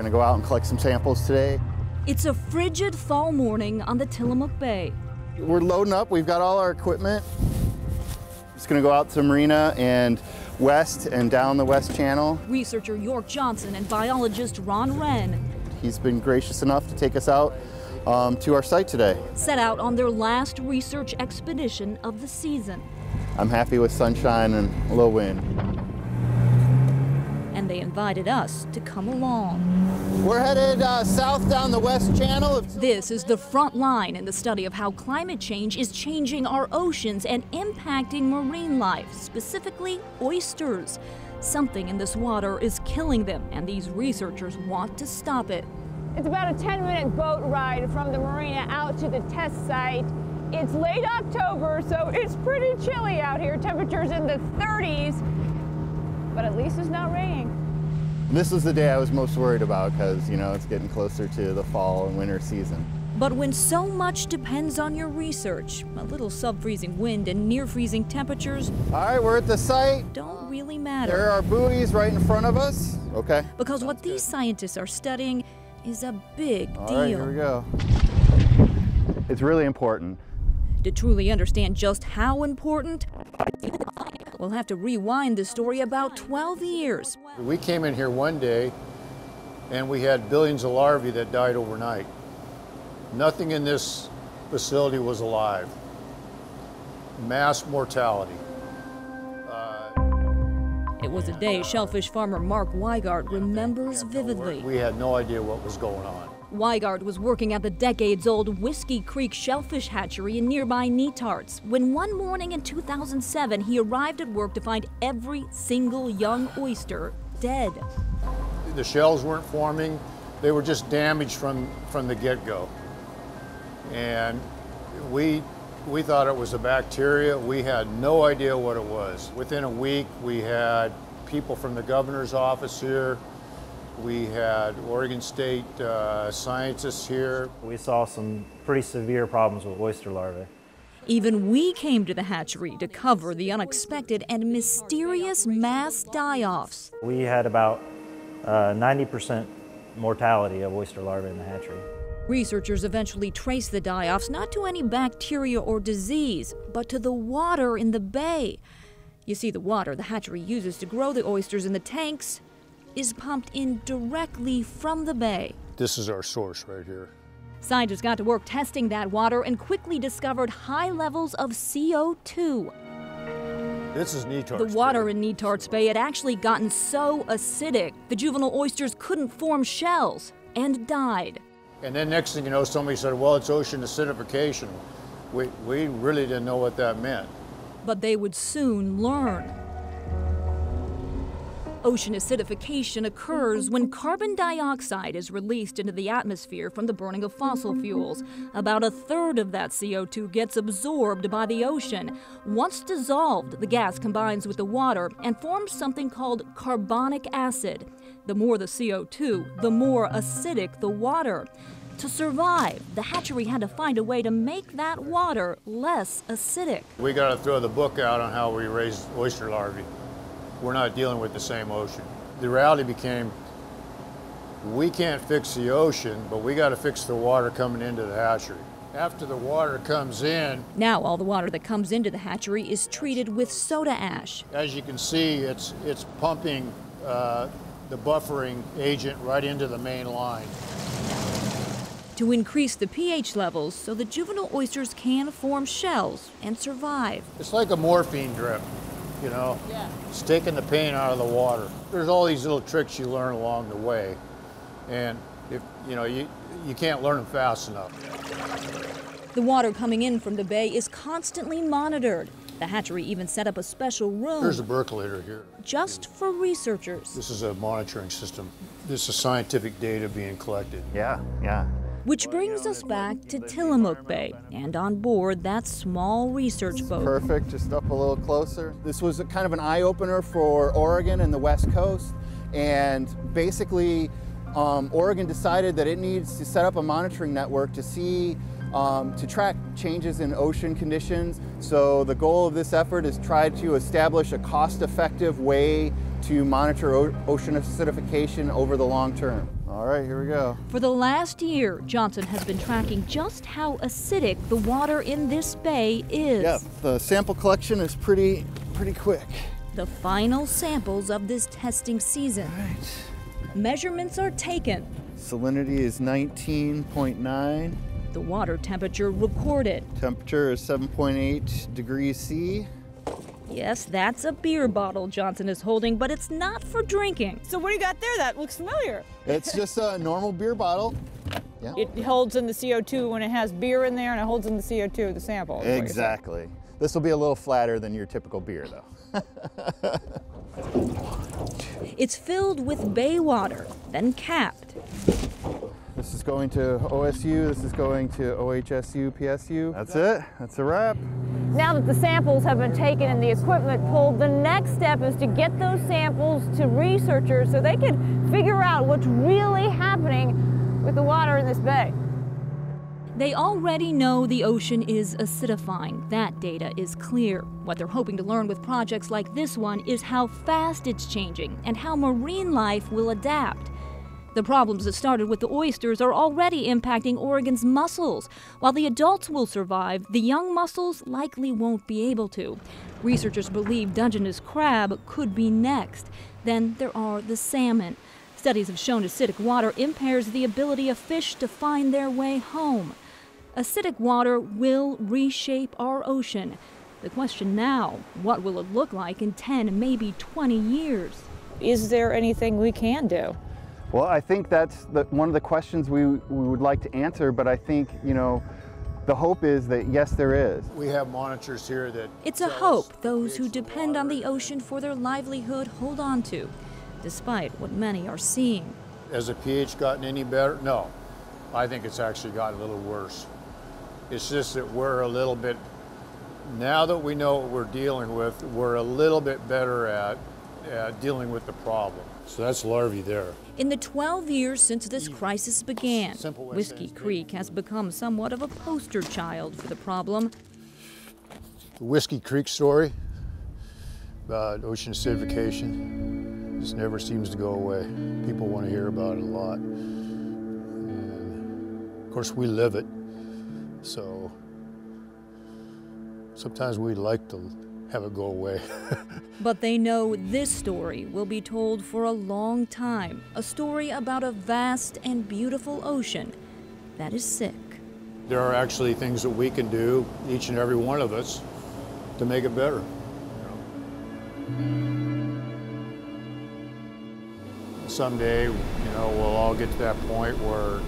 going to go out and collect some samples today. It's a frigid fall morning on the Tillamook Bay. We're loading up. We've got all our equipment. Just going to go out to the marina and west and down the West Channel. Researcher York Johnson and biologist Ron Wren. He's been gracious enough to take us out to our site today. Set out on their last research expedition of the season. I'm happy with sunshine and a little wind. And they invited us to come along. We're headed south down the West Channel. This is the front line in the study of how climate change is changing our oceans and impacting marine life, specifically oysters. Something in this water is killing them, and these researchers want to stop it. It's about a 10-minute boat ride from the marina out to the test site. It's late October, so it's pretty chilly out here. Temperatures in the 30s, but at least it's not raining. This is the day I was most worried about because, you know, it's getting closer to the fall and winter season. But when so much depends on your research, a little sub-freezing wind and near-freezing temperatures... All right, we're at the site. ...don't really matter. There are buoys right in front of us. Okay. Because what these scientists are studying is a big deal. All right, here we go. It's really important. To truly understand just how important, we'll have to rewind the story about 12 years. We came in here one day, and we had billions of larvae that died overnight. Nothing in this facility was alive. Mass mortality. It was a day shellfish farmer Mark Weigart remembers vividly. We had no idea what was going on. Weigart was working at the decades-old Whiskey Creek shellfish hatchery in nearby Netarts when one morning in 2007 he arrived at work to find every single young oyster dead. The shells weren't forming. They were just damaged from the get-go. And we thought it was a bacteria. We had no idea what it was. Within a week, we had people from the governor's office here. We had Oregon State scientists here. We saw some pretty severe problems with oyster larvae. Even we came to the hatchery to cover the unexpected and mysterious mass die-offs. We had about 90% mortality of oyster larvae in the hatchery. Researchers eventually traced the die-offs not to any bacteria or disease, but to the water in the bay. You see, the water the hatchery uses to grow the oysters in the tanks is pumped in directly from the bay. This is our source right here. Scientists got to work testing that water and quickly discovered high levels of CO2. This is Netarts Bay. The water in Netarts Bay had actually gotten so acidic, the juvenile oysters couldn't form shells and died. And then next thing you know, somebody said, well, it's ocean acidification. We really didn't know what that meant. But they would soon learn. Ocean acidification occurs when carbon dioxide is released into the atmosphere from the burning of fossil fuels. About a third of that CO2 gets absorbed by the ocean. Once dissolved, the gas combines with the water and forms something called carbonic acid. The more the CO2, the more acidic the water. To survive, the hatchery had to find a way to make that water less acidic. We got to throw the book out on how we raise oyster larvae. We're not dealing with the same ocean. The reality became, we can't fix the ocean, but we got to fix the water coming into the hatchery. After the water comes in... Now all the water that comes into the hatchery is treated with soda ash. As you can see, it's pumping the buffering agent right into the main line. To increase the pH levels so the juvenile oysters can form shells and survive. It's like a morphine drip. You know, it's taking the pain out of the water. There's all these little tricks you learn along the way, and if you know you can't learn them fast enough. The water coming in from the bay is constantly monitored. The hatchery even set up a special room. There's a percolator here. Just for researchers. This is a monitoring system. This is scientific data being collected. Yeah. Which brings us back to Tillamook Bay and on board that small research boat. Perfect, just up a little closer. This was kind of an eye-opener for Oregon and the West Coast, and basically Oregon decided that it needs to set up a monitoring network to see, to track changes in ocean conditions. So the goal of this effort is try to establish a cost-effective way to monitor ocean acidification over the long term. All right, here we go. For the last year, Johnson has been tracking just how acidic the water in this bay is. Yeah, the sample collection is pretty quick. The final samples of this testing season. All right. Measurements are taken. Salinity is 19.9. The water temperature recorded. Temperature is 7.8 degrees C. Yes, that's a beer bottle Johnson is holding, but it's not for drinking. So what do you got there? That looks familiar. It's just a normal beer bottle. Yeah. It holds in the CO2 when it has beer in there, and it holds in the CO2, the sample. Exactly. This will be a little flatter than your typical beer, though. It's filled with bay water, then capped. This is going to OSU, this is going to OHSU, PSU. That's it, that's a wrap. Now that the samples have been taken and the equipment pulled, the next step is to get those samples to researchers so they can figure out what's really happening with the water in this bay. They already know the ocean is acidifying. That data is clear. What they're hoping to learn with projects like this one is how fast it's changing and how marine life will adapt. The problems that started with the oysters are already impacting Oregon's mussels. While the adults will survive, the young mussels likely won't be able to. Researchers believe Dungeness crab could be next. Then there are the salmon. Studies have shown acidic water impairs the ability of fish to find their way home. Acidic water will reshape our ocean. The question now, what will it look like in 10, maybe 20 years? Is there anything we can do? Well, I think that's one of the questions we would like to answer, but I think, you know, the hope is that yes, there is. We have monitors here that... It's a hope those who depend on the ocean for their livelihood hold on to, despite what many are seeing. Has the pH gotten any better? No. I think it's actually gotten a little worse. It's just that we're a little bit, now that we know what we're dealing with, we're a little bit better at dealing with the problem. So that's larvae there. In the 12 years since this crisis began, Whiskey Creek has become somewhat of a poster child for the problem. The Whiskey Creek story about ocean acidification just never seems to go away. People want to hear about it a lot. And of course, we live it, so sometimes we like to have it go away. But they know this story will be told for a long time, a story about a vast and beautiful ocean that is sick. There are actually things that we can do, each and every one of us, to make it better. Someday, you know, we'll all get to that point where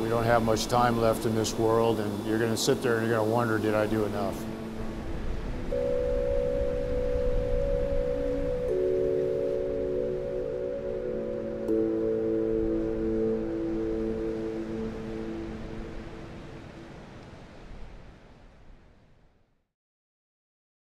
we don't have much time left in this world, and you're going to sit there and you're going to wonder, did I do enough?